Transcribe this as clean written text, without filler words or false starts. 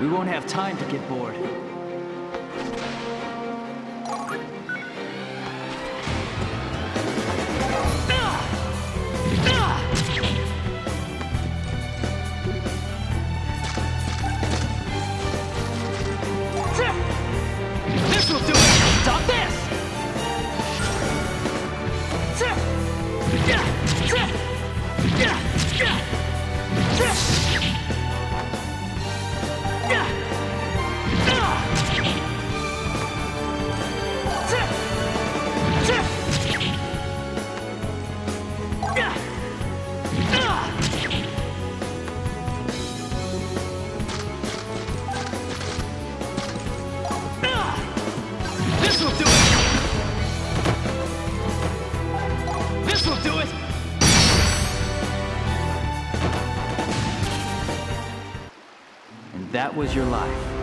We won't have time to get bored. This will do it! Stop this! That was your life.